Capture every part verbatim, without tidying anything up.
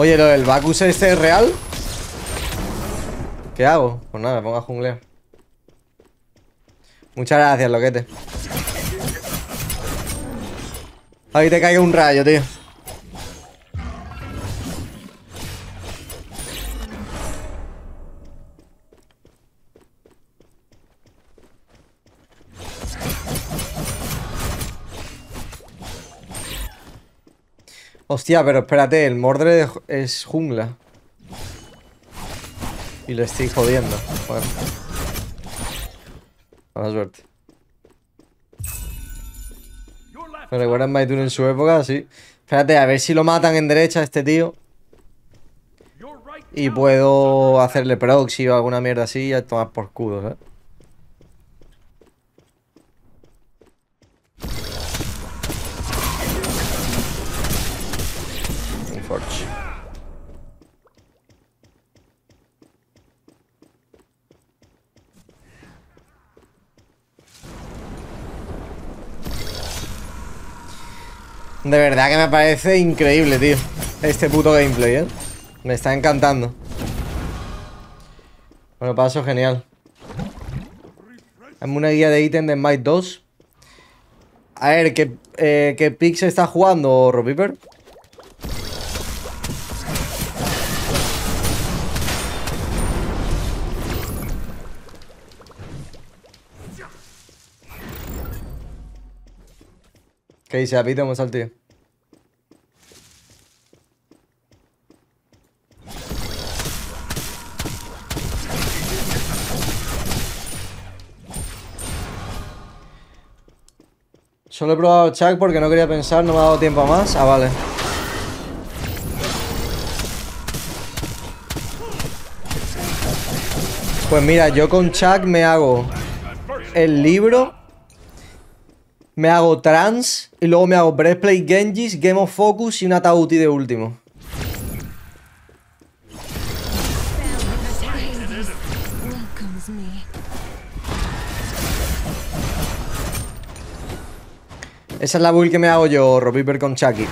Oye, ¿lo del Bacchus este es real? ¿Qué hago? Pues nada, me pongo a junglear. Muchas gracias, Loquete. Ahí te caiga un rayo, tío. Hostia, pero espérate, el Mordred es jungla. Y lo estoy jodiendo. Bueno. Mala suerte. Me recuerdan Smite uno en su época, sí. Espérate, a ver si lo matan en derecha a este tío. Y puedo hacerle proxy o alguna mierda así y a tomar por culo, ¿sabes? De verdad que me parece increíble, tío, este puto gameplay, ¿eh? Me está encantando. Bueno, paso genial. Hazme una guía de ítem de Smite dos. A ver, ¿qué, eh, qué pick se está jugando, Ropiper? ¿Qué dice? Apito, vamos al tío. Solo he probado Chuck porque no quería pensar, no me ha dado tiempo a más. Ah, vale. Pues mira, yo con Chuck me hago el libro, me hago trans y luego me hago breastplate Genjis, Game of Focus y un ataúd de último. Esa es la build que me hago yo, Ropiper, con Chucky.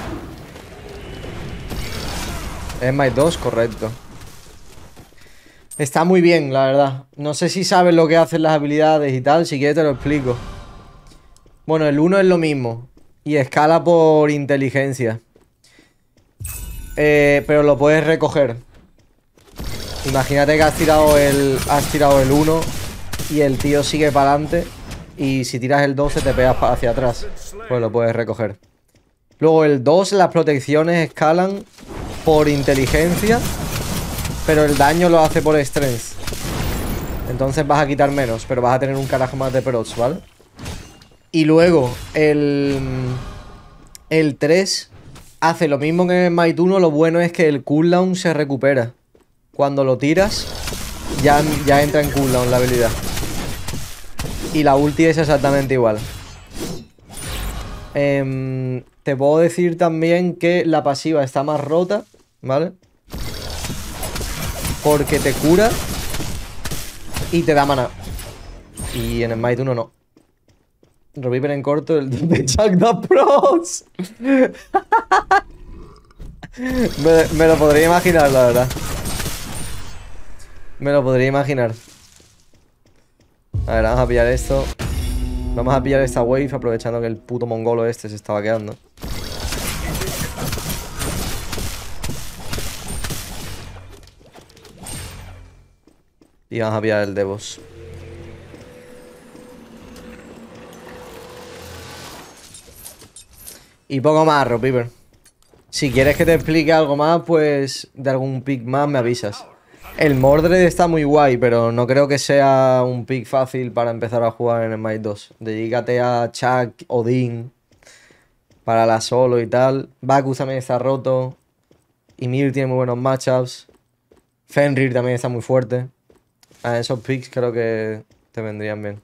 Es Smite dos, correcto. Está muy bien, la verdad. No sé si sabes lo que hacen las habilidades y tal, si quieres te lo explico. Bueno, el uno es lo mismo. Y escala por inteligencia. Eh, pero lo puedes recoger. Imagínate que has tirado el. Has tirado el uno y el tío sigue para adelante. Y si tiras el doce te pegas hacia atrás. Pues lo puedes recoger. Luego el dos, las protecciones escalan por inteligencia. Pero el daño lo hace por strength. Entonces vas a quitar menos, pero vas a tener un carajo más de procs, ¿vale? Y luego el, el tres hace lo mismo que en Smite uno. Lo bueno es que el cooldown se recupera. Cuando lo tiras ya, ya entra en cooldown la habilidad. Y la ulti es exactamente igual. eh, Te puedo decir también que la pasiva está más rota, ¿vale? Porque te cura y te da maná. Y en Smite uno no. Reviven en corto el de Chuck da Pros. me, me lo podría imaginar, la verdad. Me lo podría imaginar. A ver, vamos a pillar esto. Vamos a pillar esta wave aprovechando que el puto mongolo este se estaba quedando. Y vamos a pillar el Devos. Y poco más, Ropiper. Si quieres que te explique algo más, pues de algún pick más me avisas. El Mordred está muy guay, pero no creo que sea un pick fácil para empezar a jugar en el Smite dos. Dedícate a Chuck, Odin, para la solo y tal. Bacchus también está roto. Y Mir tiene muy buenos matchups. Fenrir también está muy fuerte. A esos picks creo que te vendrían bien.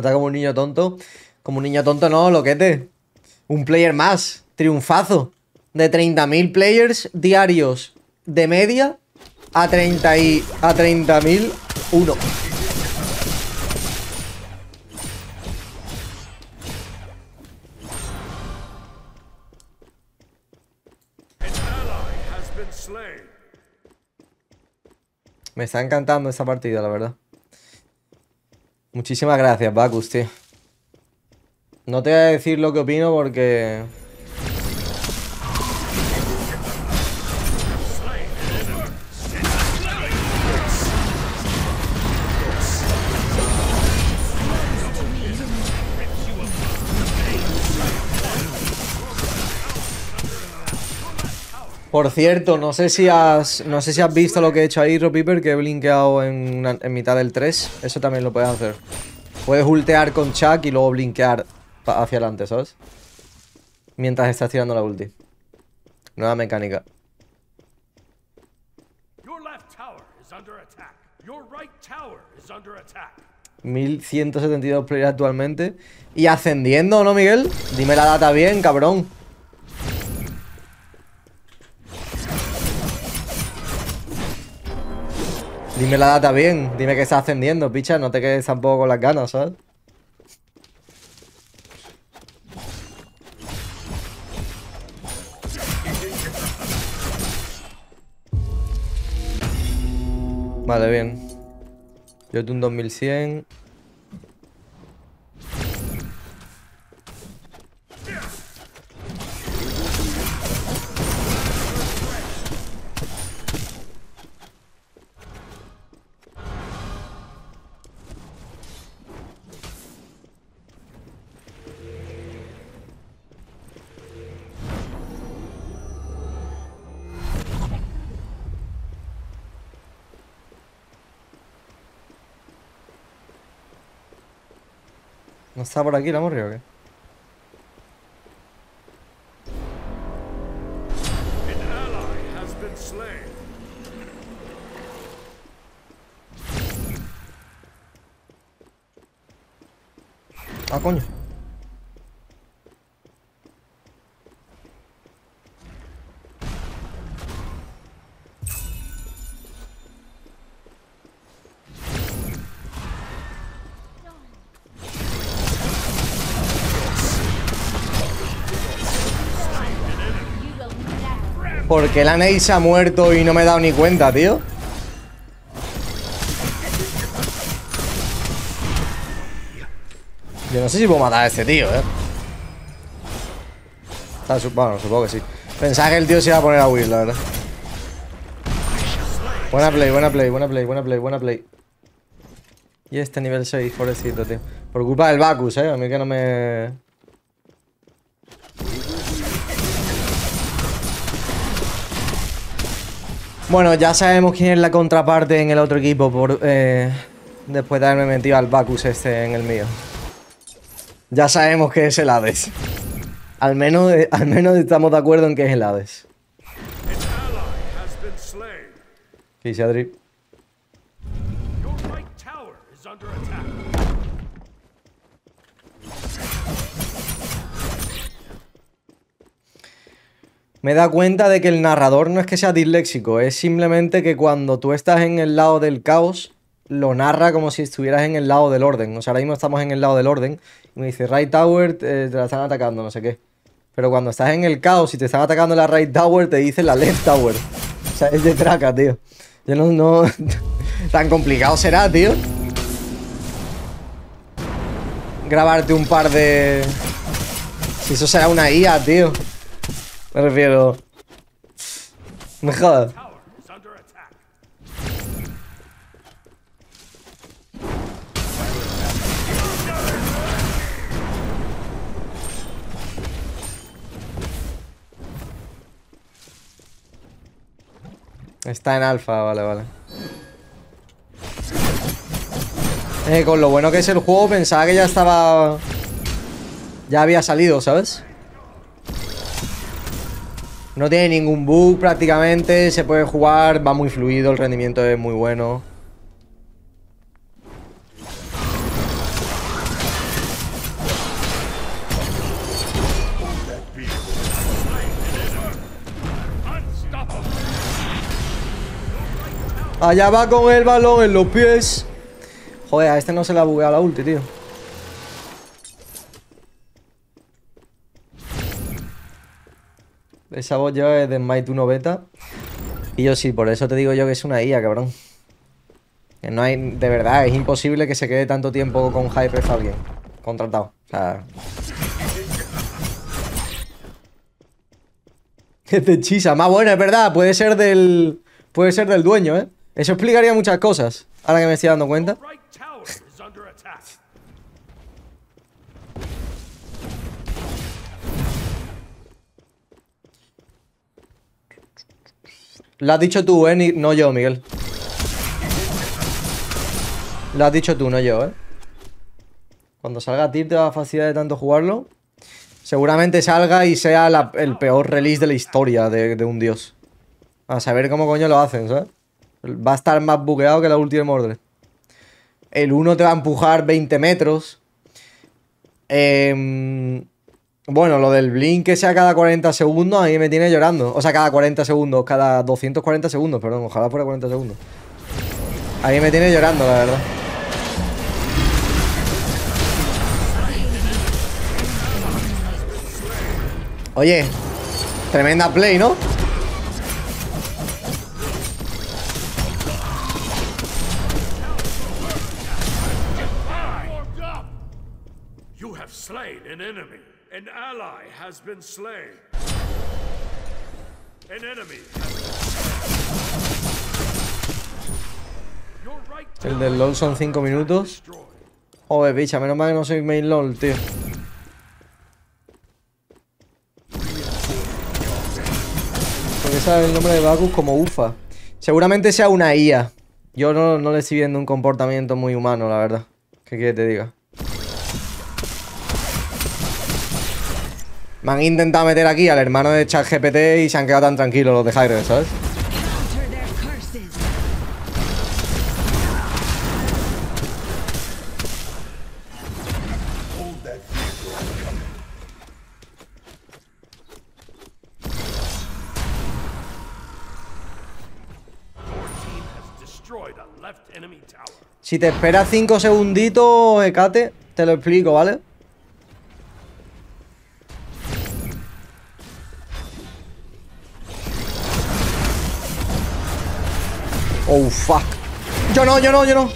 trata como un niño tonto. Como un niño tonto no, loquete. Un player más, triunfazo. De treinta mil players diarios de media a treinta mil uno. Me está encantando esta partida, la verdad. Muchísimas gracias, Bacchus, tío. No te voy a decir lo que opino porque... Por cierto, no sé si has no sé si has visto lo que he hecho ahí, Ropiper, que he blinkeado en, una, en mitad del tres. Eso también lo puedes hacer. Puedes ultear con Chuck y luego blinkear hacia adelante, ¿sabes? Mientras estás tirando la ulti. Nueva mecánica. mil ciento setenta y dos players actualmente. ¿Y ascendiendo, no, Miguel? Dime la data bien, cabrón. Dime la data bien, dime que está ascendiendo, picha, no te quedes tampoco con las ganas, ¿sabes? Vale, bien. Yo tengo un dos mil cien. ¿No está por aquí la morri o qué? Ah, coño. ¿Por qué la Ney se ha muerto y no me he dado ni cuenta, tío? Yo no sé si puedo matar a este tío, eh. Está, bueno, supongo que sí. Pensaba que el tío se iba a poner a huir, la verdad. Buena play, buena play, buena play, buena play, buena play. Y este nivel seis, pobrecito, tío. Por culpa del Bacchus, eh. A mí que no me... Bueno, ya sabemos quién es la contraparte en el otro equipo por, eh, después de haberme metido al Bacchus este en el mío. Ya sabemos que es el Hades. Al menos, eh, al menos estamos de acuerdo en que es el Hades. ¿Qué dice Adri? Me he dado cuenta de que el narrador no es que sea disléxico, es simplemente que cuando tú estás en el lado del caos, lo narra como si estuvieras en el lado del orden. O sea, ahora mismo estamos en el lado del orden y me dice, Right Tower, eh, te la están atacando, no sé qué. Pero cuando estás en el caos y te están atacando la Right Tower, te dice la Left Tower. O sea, es de traca, tío. Yo no... no... Tan complicado será, tío. Grabarte un par de... Si eso será una I A, tío. Me refiero... Me jodas. Está en alfa, vale, vale. Eh, con lo bueno que es el juego, pensaba que ya estaba... Ya había salido, ¿sabes? No tiene ningún bug prácticamente, se puede jugar, va muy fluido, el rendimiento es muy bueno. Allá va con el balón en los pies. Joder, a este no se le ha bugueado la ulti, tío. Esa voz yo es de Smite uno beta. Y yo sí, por eso te digo yo que es una I A, cabrón. Que no hay... De verdad, es imposible que se quede tanto tiempo con Hi-Rez alguien contratado. O sea... Es de Chisa. Más buena, es verdad. Puede ser del... Puede ser del dueño, ¿eh? Eso explicaría muchas cosas. Ahora que me estoy dando cuenta. Lo has dicho tú, ¿eh? Ni, no yo, Miguel. Lo has dicho tú, no yo, ¿eh? Cuando salga a ti te da facilidad de tanto jugarlo. Seguramente salga y sea la, el peor release de la historia de, de un dios. A saber cómo coño lo hacen, ¿sabes? Va a estar más bugueado que la ulti de Mordred. El uno te va a empujar veinte metros. Eh... Bueno, lo del blink que sea cada cuarenta segundos, ahí me tiene llorando. O sea, cada cuarenta segundos, cada doscientos cuarenta segundos, perdón, ojalá fuera cuarenta segundos. Ahí me tiene llorando, la verdad. Oye, tremenda play, ¿no? You have slain an enemy. An ally has been slain. An enemy has been slain. El del LOL son cinco minutos. Joder, bicha, menos mal que no soy main LOL, tío. Porque sabe el nombre de Baku como Ufa. Seguramente sea una I A. Yo no, no le estoy viendo un comportamiento muy humano, la verdad. ¿Qué quieres que te diga? Me han intentado meter aquí al hermano de ChatGPT y se han quedado tan tranquilos los de Hi-Rez, ¿sabes? Si te esperas cinco segunditos, Hécate, te lo explico, ¿vale? Oh, fuck. Yo no, yo no, yo no. Uf.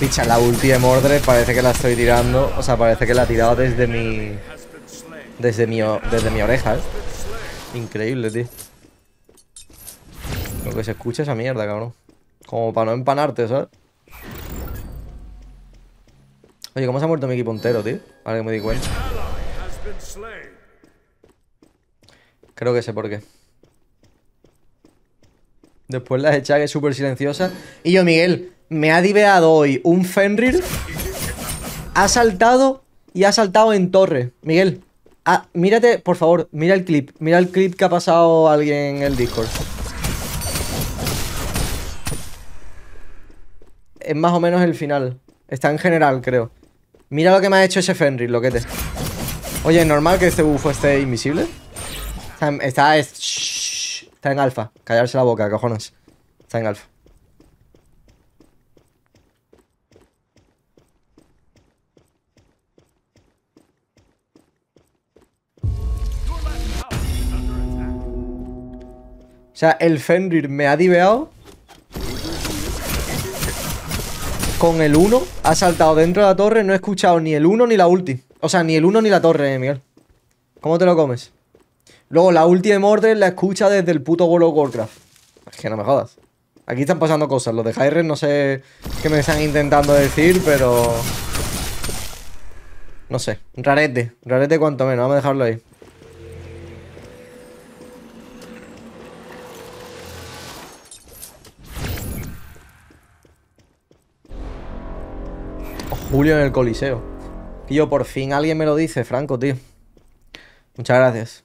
Picha, la ulti de Mordred parece que la estoy tirando. O sea, parece que la he tirado desde mi... Desde mi, desde mi oreja, ¿eh? Increíble, tío. Lo que se escucha esa mierda, cabrón. Como para no empanarte, ¿sabes? Oye, ¿cómo se ha muerto mi equipo entero, tío? Ahora que me di cuenta. Creo que sé por qué. Después la de Chuck es súper silenciosa. Y yo, Miguel, me ha diveado hoy un Fenrir. Ha saltado y ha saltado en torre. Miguel, ah, mírate, por favor, mira el clip. Mira el clip que ha pasado alguien en el Discord. Es más o menos el final. Está en general, creo. Mira lo que me ha hecho ese Fenrir, loquete. Oye, ¿es normal que este bufo esté invisible? Está en, está, es, shh, está en alfa. Callarse la boca, cojones. Está en alfa. O sea, el Fenrir me ha diveado. Con el uno, ha saltado dentro de la torre. No he escuchado ni el uno ni la ulti. O sea, ni el uno ni la torre, eh, Miguel. ¿Cómo te lo comes? Luego, la ulti de Mordred la escucha desde el puto World of Warcraft. Es que no me jodas. Aquí están pasando cosas. Los de Hi-Rez no sé qué me están intentando decir, pero... No sé. Rarete. Rarete cuanto menos. Vamos a dejarlo ahí. Julio en el Coliseo. Y yo, por fin alguien me lo dice, Franco, tío. Muchas gracias.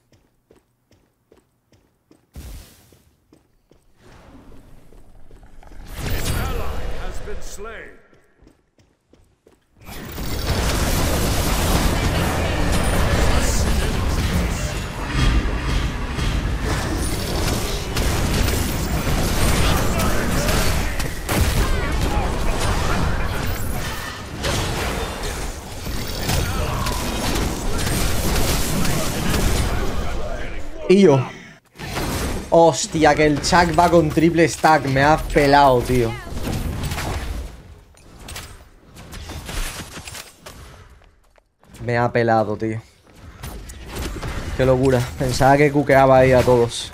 Y yo. Hostia, que el Chuck va con triple stack. Me ha pelado, tío. Me ha pelado, tío. Qué locura. Pensaba que cuqueaba ahí a todos.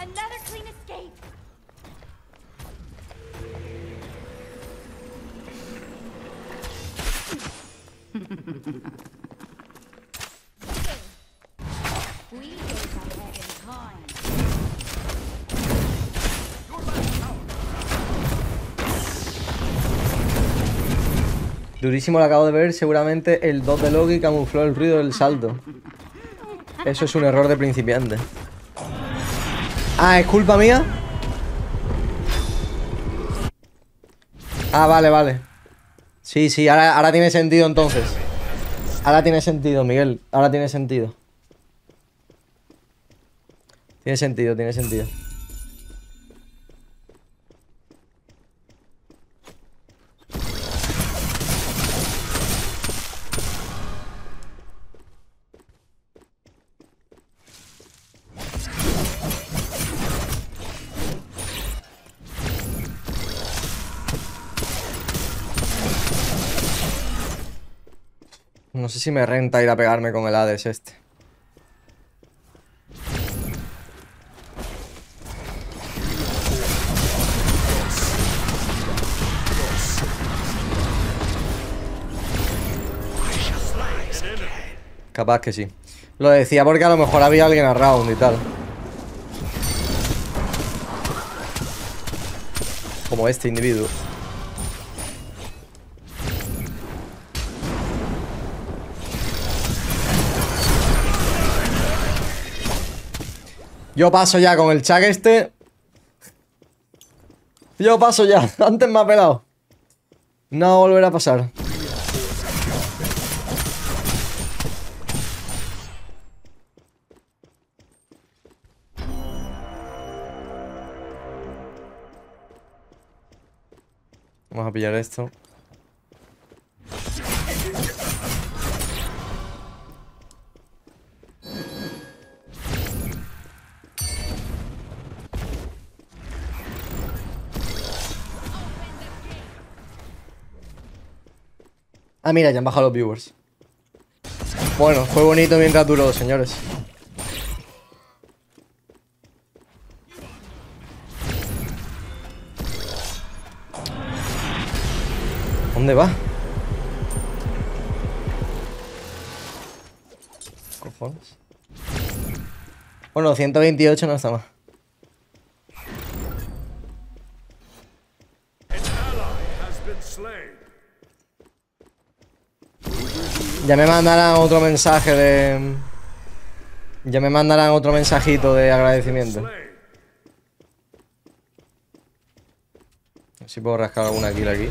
Durísimo, lo acabo de ver. Seguramente el dot de Loki camufló el ruido del salto. Eso es un error de principiante. Ah, ¿es culpa mía? Ah, vale, vale. Sí, sí, ahora, ahora tiene sentido entonces. Ahora tiene sentido, Miguel. Ahora tiene sentido. Tiene sentido, tiene sentido. No sé si me renta ir a pegarme con el Hades este. Capaz que sí. Lo decía porque a lo mejor había alguien a round y tal. Como este individuo. Yo paso ya con el Chuck este. Yo paso ya. Antes me ha pelado. No volverá a pasar. Vamos a pillar esto. Ah, mira, ya han bajado los viewers. Bueno, fue bonito mientras duró, señores. ¿Dónde va? Cojones. Bueno, ciento veintiocho no está más. Ya me mandarán otro mensaje de... Ya me mandarán otro mensajito de agradecimiento. Si puedo rascar alguna kill aquí.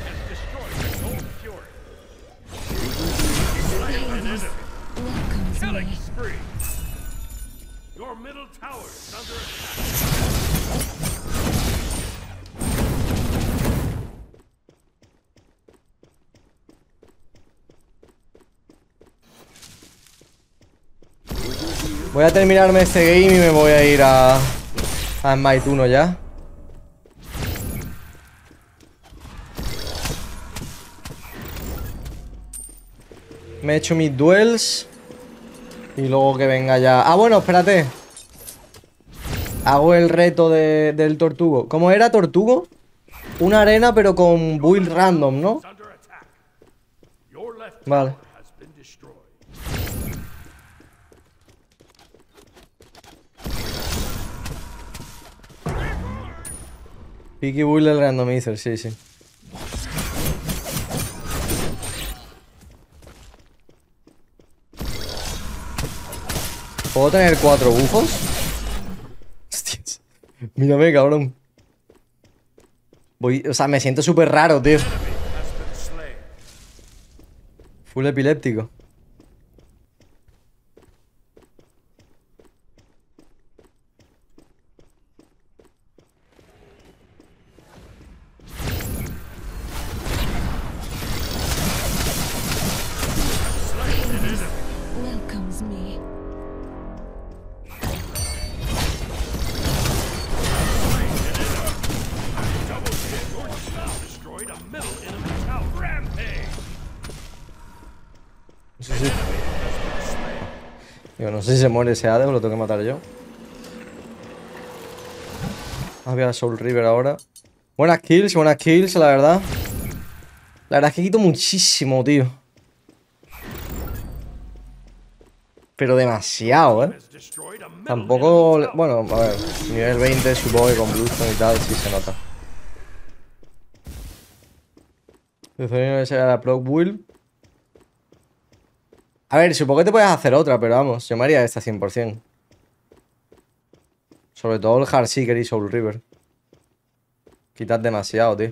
Voy a terminarme este game y me voy a ir a, a Smite uno ya. Me he hecho mis duels. Y luego que venga ya... Ah, bueno, espérate. Hago el reto de, del tortugo. ¿Cómo era tortugo? Una arena pero con build random, ¿no? Vale. Picky Bull del randomizer, sí, sí. ¿Puedo tener cuatro bufos? Hostias. Mírame, cabrón. Voy, o sea, me siento súper raro, tío. Full epiléptico. Digo, no sé si se muere ese Hades o lo tengo que matar yo. Vamos a ver a Soul River ahora. Buenas kills, buenas kills, la verdad. La verdad es que quito muchísimo, tío. Pero demasiado, ¿eh? Tampoco... Bueno, a ver. Nivel veinte, supongo que con Bluestone y tal sí se nota. La Proc Build. A ver, supongo que te puedes hacer otra, pero vamos, yo me haría esta cien por cien. Sobre todo el Hardseeker y Soul River. Quitas demasiado, tío.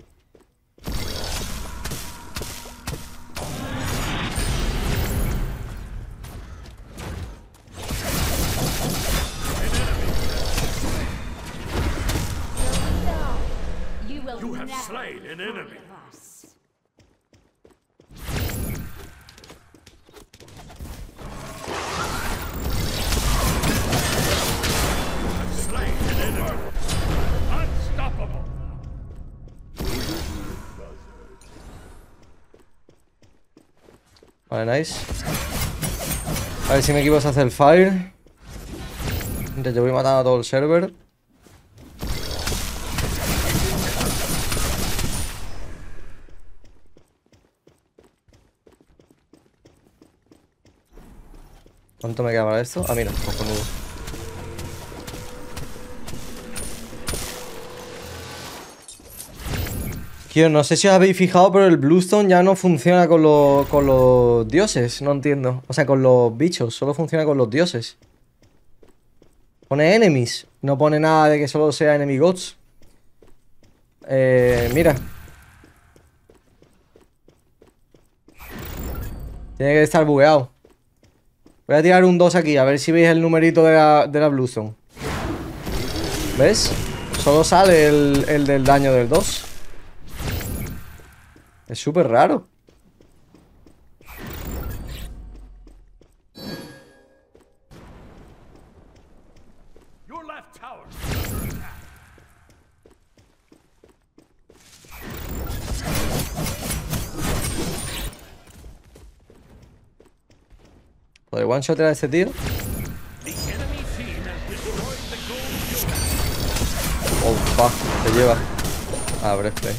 Vale, nice. A ver si mi equipo se hace el fire. Entonces yo voy matando a todo el server. ¿Cuánto me queda para esto? Ah, mira, cojonudo. No sé si os habéis fijado, pero el Bluestone ya no funciona con, lo, con los dioses. No entiendo. O sea, con los bichos. Solo funciona con los dioses. Pone enemies. No pone nada de que solo sea enemy gods. Eh, mira. Tiene que estar bugueado. Voy a tirar un dos aquí. A ver si veis el numerito de la, de la Bluestone. ¿Ves? Solo sale el, el del daño del dos. Es súper raro. ¿Puede one shot a este tío? Oh, fuck, se lleva. Ah, breastplate.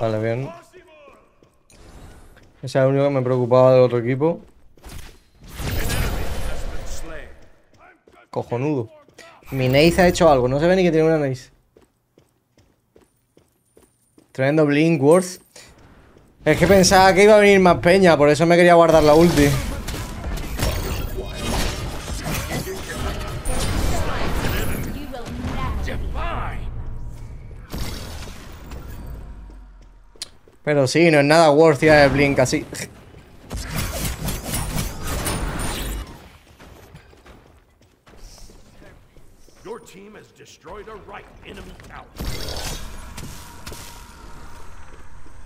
Vale, bien. Ese es el único que me preocupaba del otro equipo. Cojonudo. Mi Naze ha hecho algo. No se ve ni que tiene una Naze. Tremendo Blink Worth. Es que pensaba que iba a venir más peña. Por eso me quería guardar la ulti. Pero sí, no es nada worth ya de Blink así.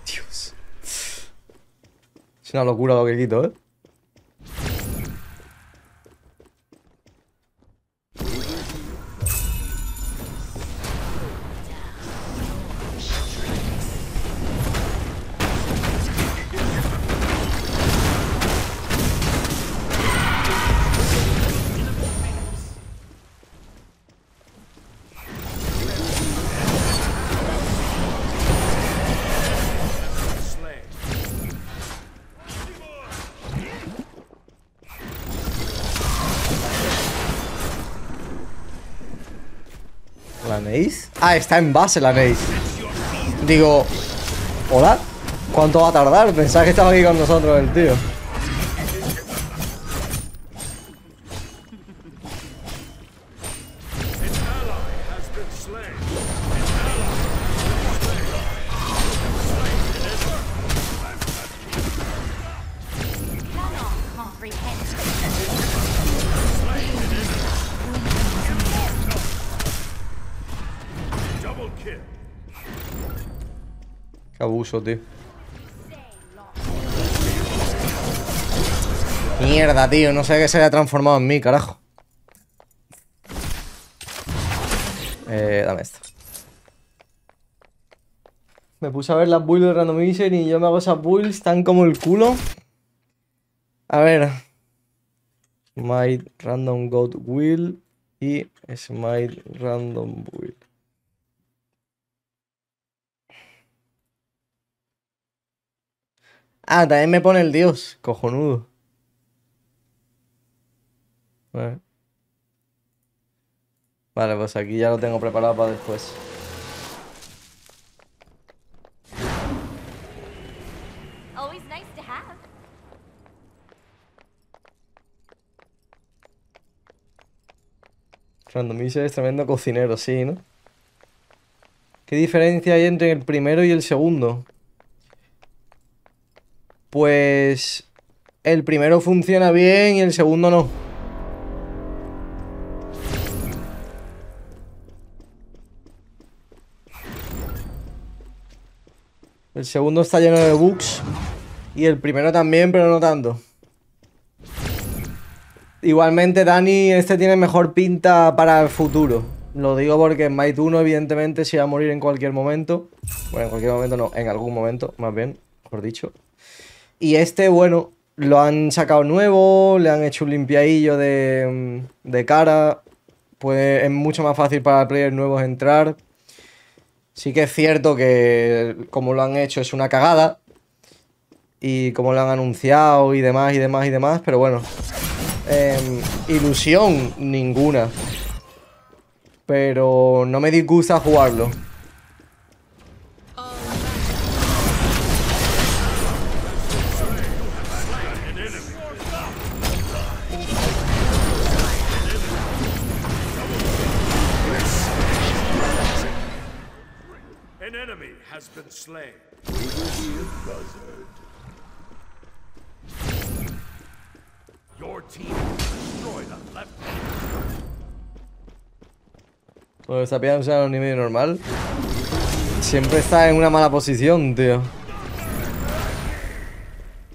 Dios. Es una locura lo que quito, ¿eh? Ah, está en base la Naze. Digo, ¿hola? ¿Cuánto va a tardar? Pensaba que estaba aquí con nosotros el tío. Qué abuso, tío. Mierda, tío. No sé qué se haya transformado en mí, carajo. Eh, dame esto. Me puse a ver las builds de randomizer y yo me hago esas builds tan como el culo. A ver. Smite Random God Will y Smite Random Build. Ah, también me pone el dios, cojonudo. Vale. Vale, pues aquí ya lo tengo preparado para después. Randomizer es tremendo cocinero, sí, ¿no? ¿Qué diferencia hay entre el primero y el segundo? Pues... el primero funciona bien y el segundo no. El segundo está lleno de bugs. Y el primero también, pero no tanto. Igualmente, Dani, este tiene mejor pinta para el futuro. Lo digo porque en Smite uno, evidentemente, se va a morir en cualquier momento. Bueno, en cualquier momento no, en algún momento, más bien, mejor dicho. Y este, bueno, lo han sacado nuevo, le han hecho un limpiadillo de, de cara. Pues es mucho más fácil para players nuevos entrar. Sí que es cierto que como lo han hecho es una cagada. Y como lo han anunciado y demás, y demás, y demás, pero bueno... Eh, ilusión ninguna. Pero no me disgusta jugarlo. An enemy has been slain. Cuando está pillando en un nivel normal, siempre está en una mala posición, tío.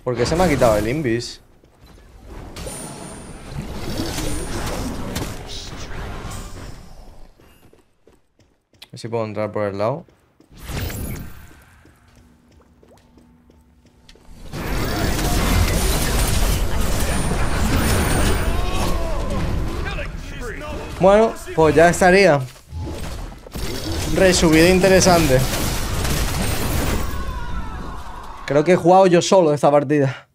¿Por qué se me ha quitado el invis? A ver si puedo entrar por el lado. Bueno, pues ya estaría. Resubida interesante. Creo que he jugado yo solo esta partida.